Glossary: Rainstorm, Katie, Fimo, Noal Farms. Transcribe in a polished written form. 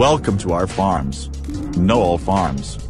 Welcome to our farms. Noal Farms.